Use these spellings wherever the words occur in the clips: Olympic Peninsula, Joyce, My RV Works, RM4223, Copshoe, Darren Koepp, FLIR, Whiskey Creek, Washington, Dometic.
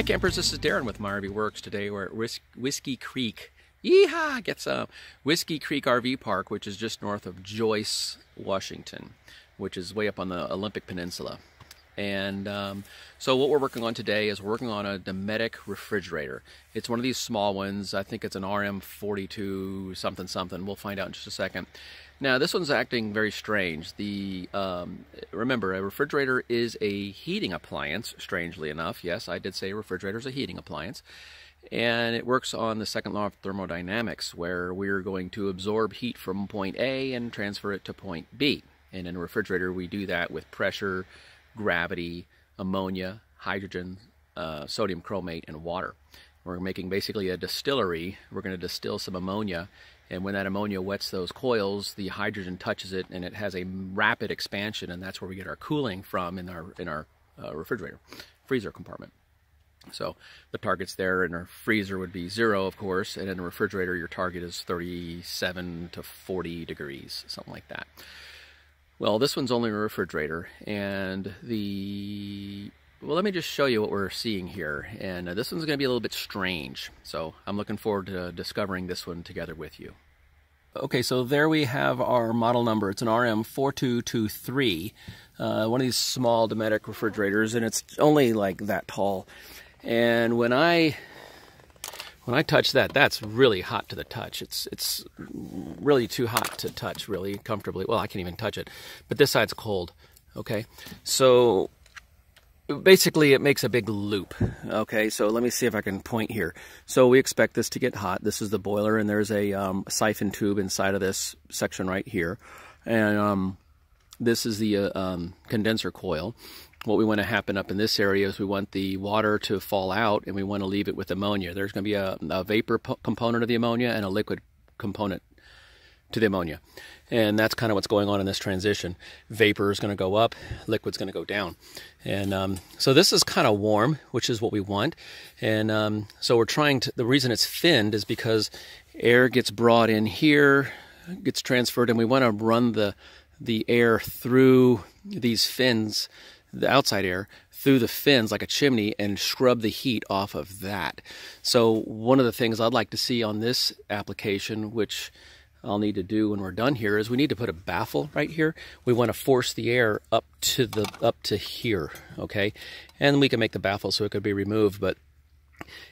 Hi campers, this is Darren with My RV Works. Today we're at Whiskey Creek. Yeehaw! Get some. Whiskey Creek RV Park, which is just north of Joyce, Washington, which is way up on the Olympic Peninsula. And so what we're working on today is we're working on a Dometic refrigerator. It's one of these small ones. I think it's an RM42 something something. We'll find out in just a second. Now this one's acting very strange. Remember, a refrigerator is a heating appliance, strangely enough. Yes, I did say a refrigerator is a heating appliance. And it works on the second law of thermodynamics, where we're going to absorb heat from point A and transfer it to point B. And in a refrigerator, we do that with pressure, gravity, ammonia, hydrogen, sodium chromate, and water. We're making basically a distillery. We're going to distill some ammonia, and when that ammonia wets those coils, the hydrogen touches it, and it has a rapid expansion, and that's where we get our cooling from in our refrigerator, freezer compartment. So the targets there in our freezer would be 0, of course, and in a refrigerator, your target is 37 to 40 degrees, something like that. Well, this one's only a refrigerator, and well, let me just show you what we're seeing here. And this one's going to be a little bit strange, so I'm looking forward to discovering this one together with you. Okay, so there we have our model number. It's an RM4223, one of these small Dometic refrigerators, and it's only like that tall. And when I touch that, that's really hot to the touch. It's really too hot to touch, really comfortably. Well, I can't even touch it, but this side's cold, okay? So basically it makes a big loop, okay? So let me see if I can point here. So we expect this to get hot. This is the boiler, and there's a siphon tube inside of this section right here. And this is the condenser coil. What we want to happen up in this area is we want the water to fall out, and we want to leave it with ammonia. There's going to be a vapor component of the ammonia and a liquid component to the ammonia. And that's kind of what's going on in this transition. Vapor is going to go up, liquid's going to go down. And so this is kind of warm, which is what we want. And so we're trying to, the reason it's thinned is because air gets brought in here, gets transferred, and we want to run the air through these fins, the outside air through the fins like a chimney, and scrub the heat off of that. So one of the things I'd like to see on this application, which I'll need to do when we're done here, is we need to put a baffle right here. We want to force the air up to here, okay? And we can make the baffle so it could be removed, but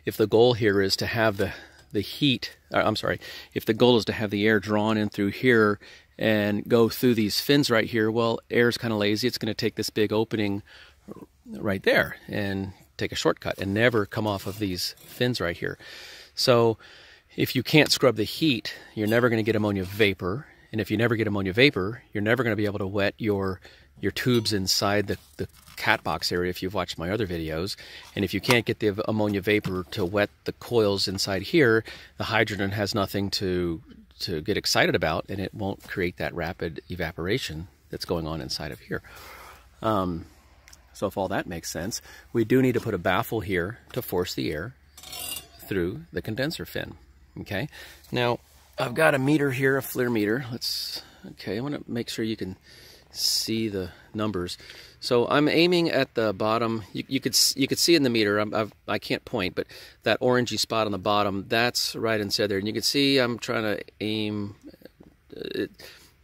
if the goal here is to have the heat, I'm sorry, if the goal is to have the air drawn in through here and go through these fins right here, well, air's kind of lazy. It's going to take this big opening right there and take a shortcut and never come off of these fins right here. So if you can't scrub the heat, you're never going to get ammonia vapor. And if you never get ammonia vapor, you're never going to be able to wet your tubes inside the cat box area if you've watched my other videos. And if you can't get the ammonia vapor to wet the coils inside here, the hydrogen has nothing to get excited about, and it won't create that rapid evaporation that's going on inside of here. So if all that makes sense, we do need to put a baffle here to force the air through the condenser fin, okay? Now, I've got a meter here, a FLIR meter. Okay, I wanna make sure you can see the numbers. So I'm aiming at the bottom. You could see in the meter, I can't point, but that orangey spot on the bottom, that's right inside there. And you can see I'm trying to aim,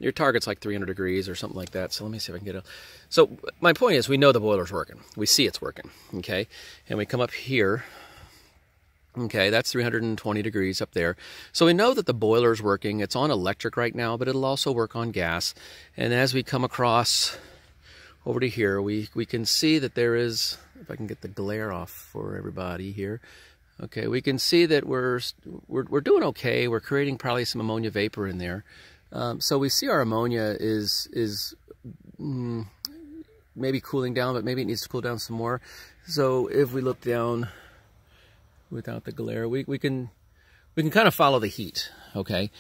your target's like 300 degrees or something like that. So let me see if I can get it. So my point is, we know the boiler's working. We see it's working, okay? And we come up here. Okay, that's 320 degrees up there. So we know that the boiler's working. It's on electric right now, but it'll also work on gas. And as we come across over to here, we can see that there is, if I can get the glare off for everybody here. Okay, we can see that we're doing okay. We're creating probably some ammonia vapor in there. So we see our ammonia is maybe cooling down, but maybe it needs to cool down some more. So if we look down, without the glare, we can kind of follow the heat, okay?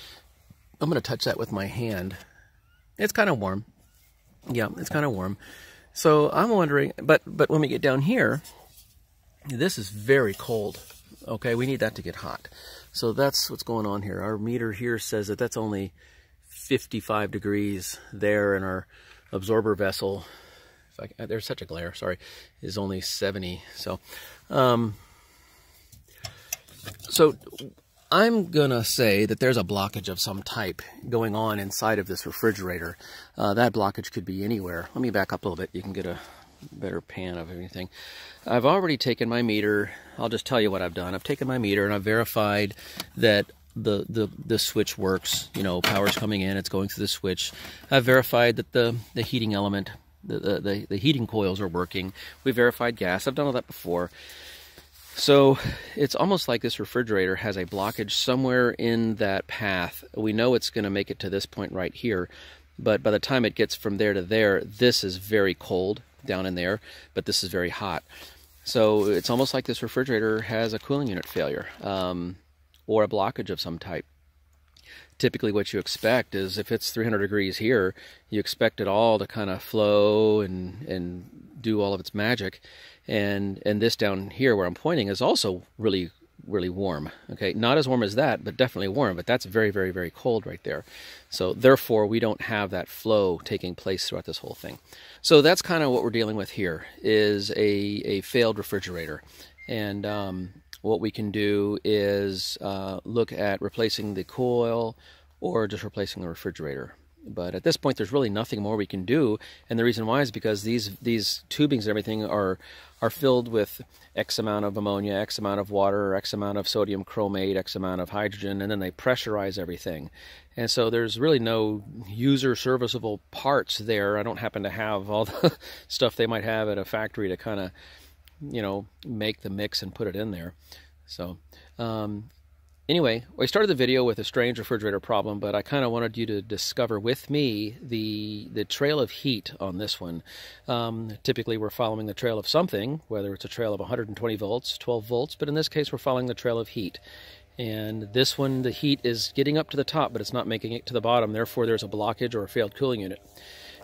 I'm going to touch that with my hand. It's kind of warm. Yeah, it's kind of warm. So I'm wondering, but when we get down here, this is very cold, okay? We need that to get hot. So that's what's going on here. Our meter here says that that's only 55 degrees there, and our absorber vessel, there's such a glare, sorry, is only 70. So So I'm going to say that there's a blockage of some type going on inside of this refrigerator. That blockage could be anywhere. Let me back up a little bit. You can get a better pan of everything. I've already taken my meter. I'll just tell you what I've done. I've taken my meter and I've verified that the switch works. You know, power's coming in, it's going through the switch. I've verified that the heating element, the heating coils are working. We verified gas. I've done all that before. So it's almost like this refrigerator has a blockage somewhere in that path. We know it's going to make it to this point right here, but by the time it gets from there to there, this is very cold down in there, but this is very hot. So it's almost like this refrigerator has a cooling unit failure or a blockage of some type. Typically what you expect is if it's 300 degrees here, you expect it all to kind of flow and do all of its magic. And this down here where I'm pointing is also really, really warm. Okay, not as warm as that, but definitely warm. But that's very, very, very cold right there. So therefore, we don't have that flow taking place throughout this whole thing. So that's kind of what we're dealing with here is a failed refrigerator. And what we can do is look at replacing the coil or just replacing the refrigerator. But at this point, there's really nothing more we can do, and the reason why is because these tubings and everything are filled with X amount of ammonia, X amount of water, X amount of sodium chromate, X amount of hydrogen, and then they pressurize everything. And so there's really no user serviceable parts there. I don't happen to have all the stuff they might have at a factory to kind of, you know, make the mix and put it in there. So anyway, I started the video with a strange refrigerator problem, but I kind of wanted you to discover with me the trail of heat on this one. Typically, we're following the trail of something, whether it's a trail of 120 volts, 12 volts, but in this case, we're following the trail of heat. And this one, the heat is getting up to the top, but it's not making it to the bottom. Therefore, there's a blockage or a failed cooling unit.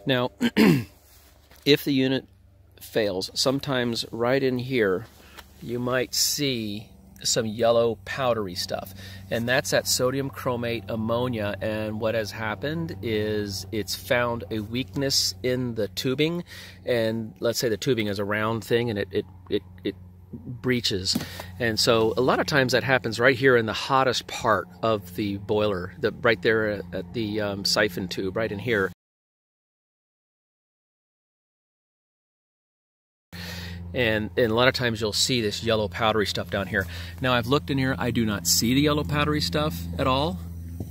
Now, if the unit fails, sometimes right in here, you might see some yellow powdery stuff, and that's that sodium chromate ammonia. And what has happened is it's found a weakness in the tubing, and let's say the tubing is a round thing and it breaches. And so a lot of times that happens right here in the hottest part of the boiler, right there at the siphon tube right in here. And a lot of times you'll see this yellow powdery stuff down here. Now, I've looked in here. I do not see the yellow powdery stuff at all.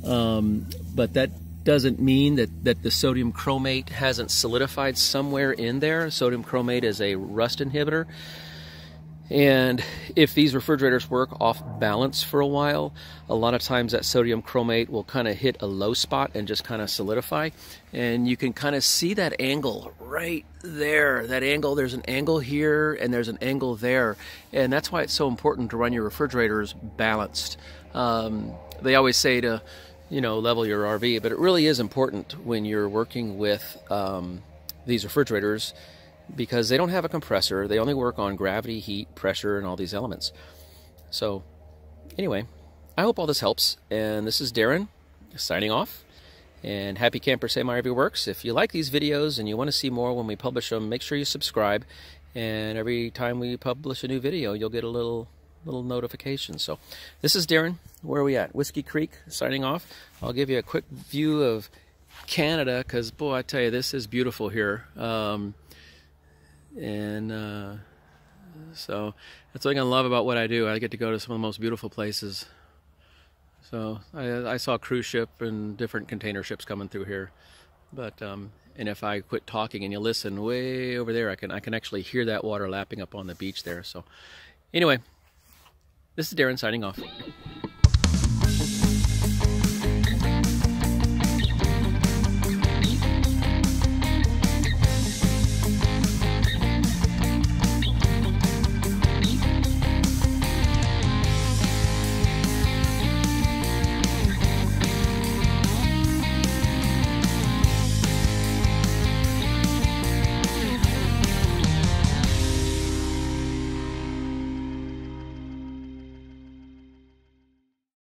But that doesn't mean that the sodium chromate hasn't solidified somewhere in there. Sodium chromate is a rust inhibitor. And if these refrigerators work off balance for a while, a lot of times that sodium chromate will kind of hit a low spot and just kind of solidify. And you can kind of see that angle right there. That angle, there's an angle here and there's an angle there. And that's why it's so important to run your refrigerators balanced. They always say to, you know, level your RV, but it really is important when you're working with these refrigerators, because they don't have a compressor. They only work on gravity, heat, pressure, and all these elements. So anyway, I hope all this helps. And this is Darren signing off. And happy camper, say My RV Works. If you like these videos and you want to see more when we publish them, make sure you subscribe. And every time we publish a new video, you'll get a little notification. So this is Darren. Where are we at? Whiskey Creek, signing off. I'll give you a quick view of Canada, because, boy, I tell you, this is beautiful here. So that's what I love about what I do. I get to go to some of the most beautiful places. So I saw a cruise ship and different container ships coming through here. But and if I quit talking and you listen way over there, I can actually hear that water lapping up on the beach there. So anyway, this is Darren signing off.